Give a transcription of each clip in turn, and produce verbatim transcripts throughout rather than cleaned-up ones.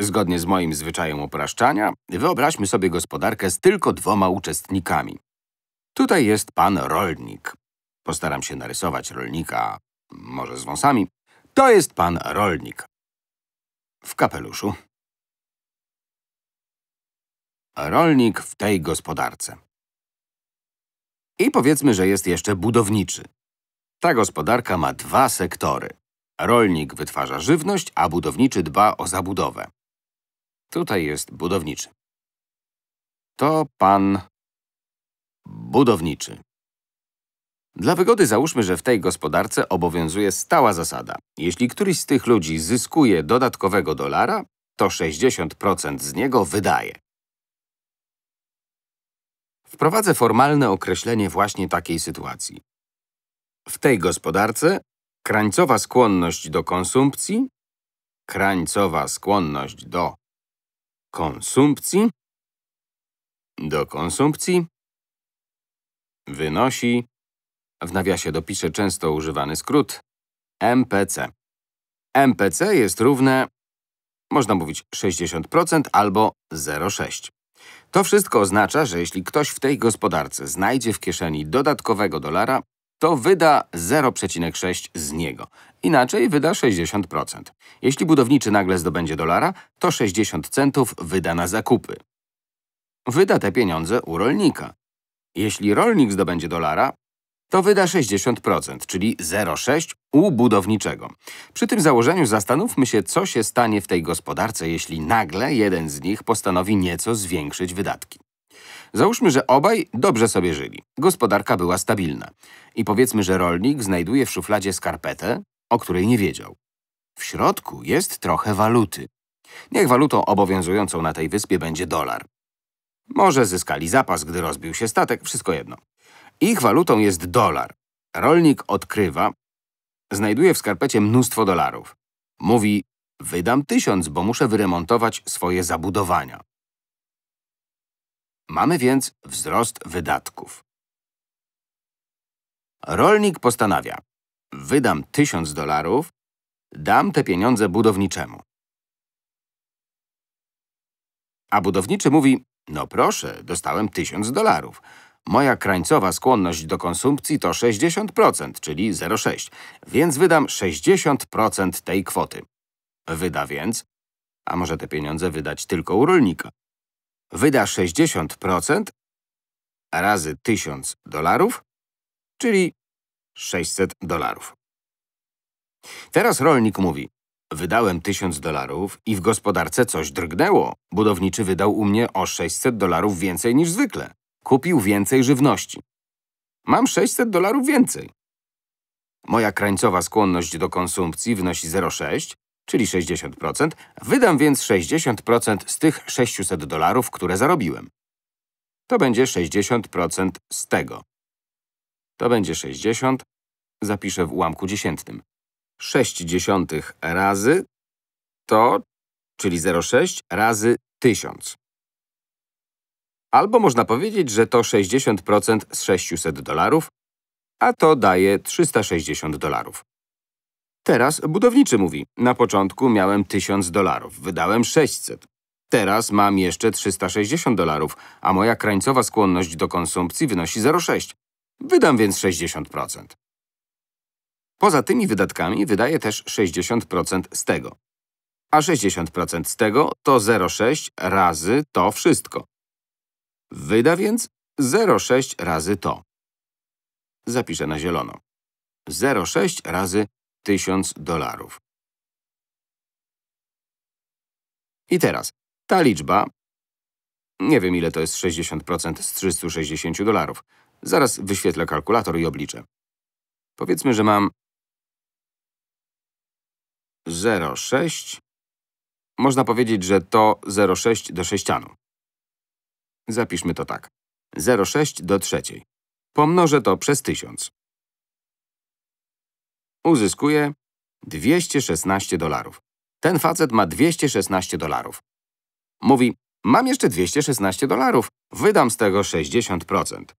Zgodnie z moim zwyczajem upraszczania, wyobraźmy sobie gospodarkę z tylko dwoma uczestnikami. Tutaj jest pan rolnik. Postaram się narysować rolnika, może z wąsami. To jest pan rolnik. W kapeluszu. Rolnik w tej gospodarce. I powiedzmy, że jest jeszcze budowniczy. Ta gospodarka ma dwa sektory. Rolnik wytwarza żywność, a budowniczy dba o zabudowę. Tutaj jest budowniczy. To pan budowniczy. Dla wygody załóżmy, że w tej gospodarce obowiązuje stała zasada. Jeśli któryś z tych ludzi zyskuje dodatkowego dolara, to sześćdziesiąt procent z niego wydaje. Wprowadzę formalne określenie właśnie takiej sytuacji. W tej gospodarce krańcowa skłonność do konsumpcji, krańcowa skłonność do konsumpcji, do konsumpcji wynosi, w nawiasie dopiszę często używany skrót, M P C. M P C jest równe, można mówić, sześćdziesiąt procent albo zero przecinek sześć. To wszystko oznacza, że jeśli ktoś w tej gospodarce znajdzie w kieszeni dodatkowego dolara, to wyda zero przecinek sześć z niego. Inaczej wyda sześćdziesiąt procent. Jeśli budowniczy nagle zdobędzie dolara, to sześćdziesiąt centów wyda na zakupy. Wyda te pieniądze u rolnika. Jeśli rolnik zdobędzie dolara, to wyda sześćdziesiąt procent, czyli zero przecinek sześć u budowniczego. Przy tym założeniu zastanówmy się, co się stanie w tej gospodarce, jeśli nagle jeden z nich postanowi nieco zwiększyć wydatki. Załóżmy, że obaj dobrze sobie żyli. Gospodarka była stabilna. I powiedzmy, że rolnik znajduje w szufladzie skarpetę, o której nie wiedział. W środku jest trochę waluty. Niech walutą obowiązującą na tej wyspie będzie dolar. Może zyskali zapas, gdy rozbił się statek, wszystko jedno. Ich walutą jest dolar. Rolnik odkrywa, znajduje w skarpecie mnóstwo dolarów. Mówi, wydam tysiąc, bo muszę wyremontować swoje zabudowania. Mamy więc wzrost wydatków. Rolnik postanawia, wydam tysiąc dolarów, dam te pieniądze budowniczemu. A budowniczy mówi, no proszę, dostałem tysiąc dolarów. Moja krańcowa skłonność do konsumpcji to sześćdziesiąt procent, czyli zero przecinek sześć, więc wydam sześćdziesiąt procent tej kwoty. Wyda więc, a może te pieniądze wydać tylko u rolnika, wyda sześćdziesiąt procent razy tysiąc dolarów, czyli sześćset dolarów. Teraz rolnik mówi, wydałem tysiąc dolarów i w gospodarce coś drgnęło. Budowniczy wydał u mnie o sześćset dolarów więcej niż zwykle. Kupił więcej żywności. Mam sześćset dolarów więcej. Moja krańcowa skłonność do konsumpcji wynosi zero przecinek sześć, czyli sześćdziesiąt procent. Wydam więc sześćdziesiąt procent z tych sześciuset dolarów, które zarobiłem. To będzie sześćdziesiąt procent z tego. To będzie sześćdziesiąt, zapiszę w ułamku dziesiętnym. sześć dziesiątych razy to, czyli zero przecinek sześć, razy tysiąc. Albo można powiedzieć, że to sześćdziesiąt procent z sześciuset dolarów, a to daje trzysta sześćdziesiąt dolarów. Teraz budowniczy mówi, na początku miałem tysiąc dolarów, wydałem sześćset. Teraz mam jeszcze trzysta sześćdziesiąt dolarów, a moja krańcowa skłonność do konsumpcji wynosi zero przecinek sześć. Wydam więc sześćdziesiąt procent. Poza tymi wydatkami wydaję też sześćdziesiąt procent z tego. A sześćdziesiąt procent z tego to zero przecinek sześć razy to wszystko. Wyda więc zero przecinek sześć razy to. Zapiszę na zielono. zero przecinek sześć razy tysiąc dolarów. I teraz ta liczba, nie wiem ile to jest sześćdziesiąt procent z trzystu sześćdziesięciu dolarów. Zaraz wyświetlę kalkulator i obliczę. Powiedzmy, że mam zero przecinek sześć. Można powiedzieć, że to zero przecinek sześć do sześcianu. Zapiszmy to tak. zero przecinek sześć do trzeciej. Pomnożę to przez tysiąc. Uzyskuję dwieście szesnaście dolarów. Ten facet ma dwieście szesnaście dolarów. Mówi, mam jeszcze dwieście szesnaście dolarów. Wydam z tego sześćdziesiąt procent.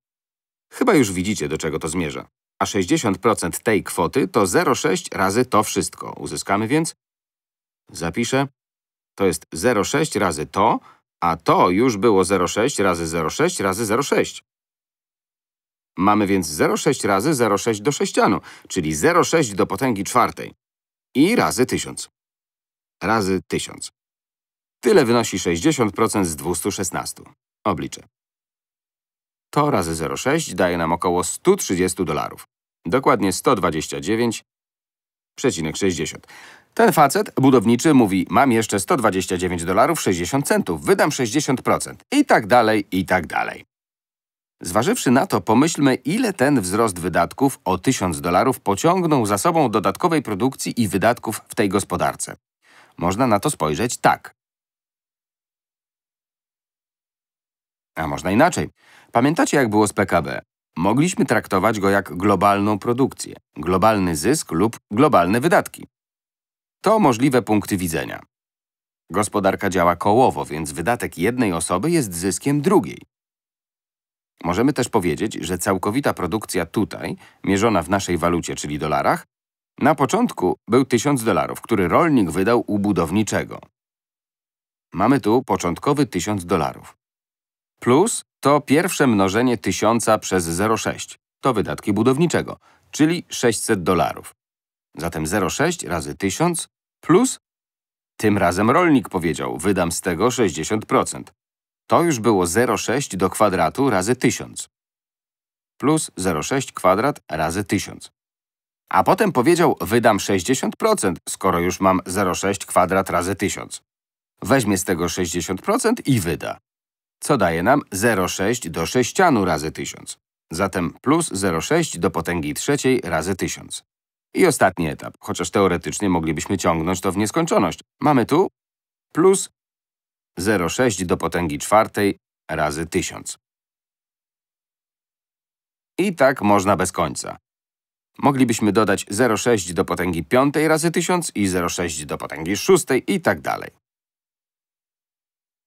Chyba już widzicie, do czego to zmierza. A sześćdziesiąt procent tej kwoty to zero przecinek sześć razy to wszystko. Uzyskamy więc, zapiszę, To jest zero przecinek sześć razy to, a to już było zero przecinek sześć razy zero przecinek sześć razy zero przecinek sześć. Mamy więc zero przecinek sześć razy zero przecinek sześć do sześcianu, czyli zero przecinek sześć do potęgi czwartej. I razy tysiąc. Razy tysiąc. Tyle wynosi sześćdziesiąt procent z dwustu szesnastu. Obliczę. To razy zero przecinek sześć daje nam około stu trzydziestu dolarów. Dokładnie sto dwadzieścia dziewięć przecinek sześćdziesiąt. Ten facet, budowniczy, mówi: mam jeszcze sto dwadzieścia dziewięć dolarów sześćdziesiąt centów, wydam sześćdziesiąt procent. I tak dalej, i tak dalej. Zważywszy na to, pomyślmy, ile ten wzrost wydatków o tysiąc dolarów pociągnął za sobą dodatkowej produkcji i wydatków w tej gospodarce. Można na to spojrzeć tak. A można inaczej. Pamiętacie, jak było z P K B? Mogliśmy traktować go jak globalną produkcję, globalny zysk lub globalne wydatki. To możliwe punkty widzenia. Gospodarka działa kołowo, więc wydatek jednej osoby jest zyskiem drugiej. Możemy też powiedzieć, że całkowita produkcja tutaj, mierzona w naszej walucie, czyli dolarach, na początku był tysiąc dolarów, który rolnik wydał u budowniczego. Mamy tu początkowy tysiąc dolarów. Plus to pierwsze mnożenie tysiąca przez zero przecinek sześć. To wydatki budowniczego, czyli sześćset dolarów. Zatem zero przecinek sześć razy tysiąc plus… Tym razem rolnik powiedział: wydam z tego sześćdziesiąt procent. To już było zero przecinek sześć do kwadratu razy tysiąc. Plus zero przecinek sześć kwadrat razy tysiąc. A potem powiedział: wydam sześćdziesiąt procent, skoro już mam zero przecinek sześć kwadrat razy tysiąc. Weźmie z tego sześćdziesiąt procent i wyda. Co daje nam zero przecinek sześć do sześcianu razy tysiąc. Zatem plus zero przecinek sześć do potęgi trzeciej razy tysiąc. I ostatni etap, chociaż teoretycznie moglibyśmy ciągnąć to w nieskończoność. Mamy tu plus zero przecinek sześć do potęgi czwartej razy tysiąc. I tak można bez końca. Moglibyśmy dodać zero przecinek sześć do potęgi piątej razy tysiąc i zero przecinek sześć do potęgi szóstej i tak dalej.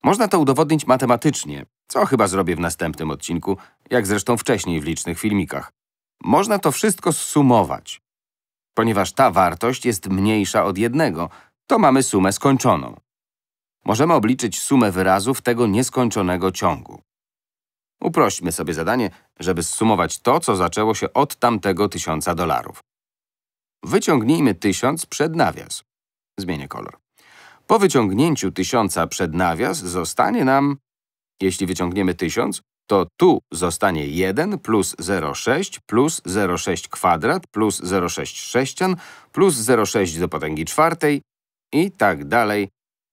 Można to udowodnić matematycznie, co chyba zrobię w następnym odcinku, jak zresztą wcześniej w licznych filmikach. Można to wszystko zsumować. Ponieważ ta wartość jest mniejsza od jednego, to mamy sumę skończoną. Możemy obliczyć sumę wyrazów tego nieskończonego ciągu. Uprośćmy sobie zadanie, żeby zsumować to, co zaczęło się od tamtego tysiąca dolarów. Wyciągnijmy tysiąc przed nawias. Zmienię kolor. Po wyciągnięciu tysiąca przed nawias zostanie nam… Jeśli wyciągniemy tysiąc, to tu zostanie jeden plus zero przecinek sześć plus zero przecinek sześć kwadrat plus zero przecinek sześć sześcian plus zero przecinek sześć do potęgi czwartej i tak dalej,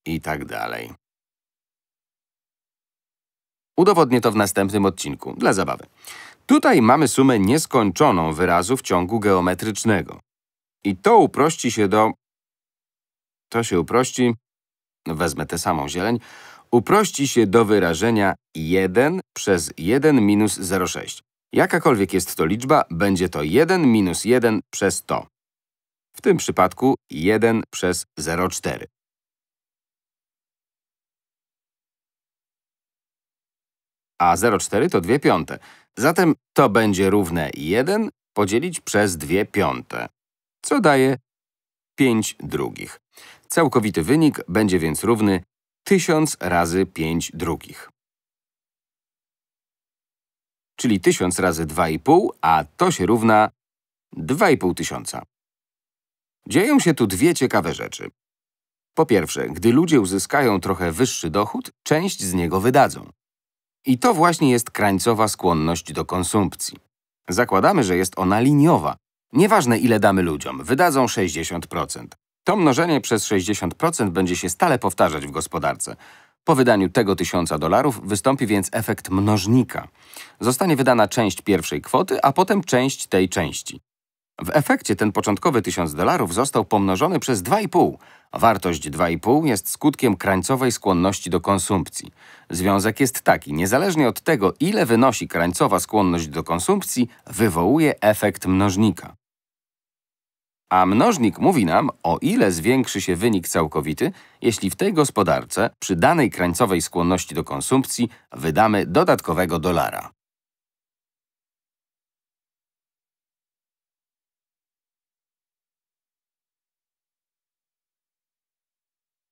i tak dalej. Udowodnię to w następnym odcinku, dla zabawy. Tutaj mamy sumę nieskończoną wyrazów ciągu geometrycznego. I to uprości się do… To się uprości… Wezmę tę samą zieleń. Uprości się do wyrażenia jeden przez jeden minus zero przecinek sześć. Jakakolwiek jest to liczba, będzie to jeden minus jeden przez to. W tym przypadku jeden przez zero przecinek cztery. A zero przecinek cztery to dwie piąte. Zatem to będzie równe jeden podzielić przez dwie piąte, co daje pięć drugich. Całkowity wynik będzie więc równy tysiąc razy pięć drugich. Czyli tysiąc razy dwa i pół, a to się równa dwa i pół tysiąca. Dzieją się tu dwie ciekawe rzeczy. Po pierwsze, gdy ludzie uzyskają trochę wyższy dochód, część z niego wydadzą. I to właśnie jest krańcowa skłonność do konsumpcji. Zakładamy, że jest ona liniowa. Nieważne, ile damy ludziom, wydadzą sześćdziesiąt procent. To mnożenie przez sześćdziesiąt procent będzie się stale powtarzać w gospodarce. Po wydaniu tego tysiąca dolarów wystąpi więc efekt mnożnika. Zostanie wydana część pierwszej kwoty, a potem część tej części. W efekcie ten początkowy tysiąc dolarów został pomnożony przez dwa i pół. Wartość dwa i pół jest skutkiem krańcowej skłonności do konsumpcji. Związek jest taki: niezależnie od tego, ile wynosi krańcowa skłonność do konsumpcji, wywołuje efekt mnożnika. A mnożnik mówi nam, o ile zwiększy się wynik całkowity, jeśli w tej gospodarce, przy danej krańcowej skłonności do konsumpcji, wydamy dodatkowego dolara.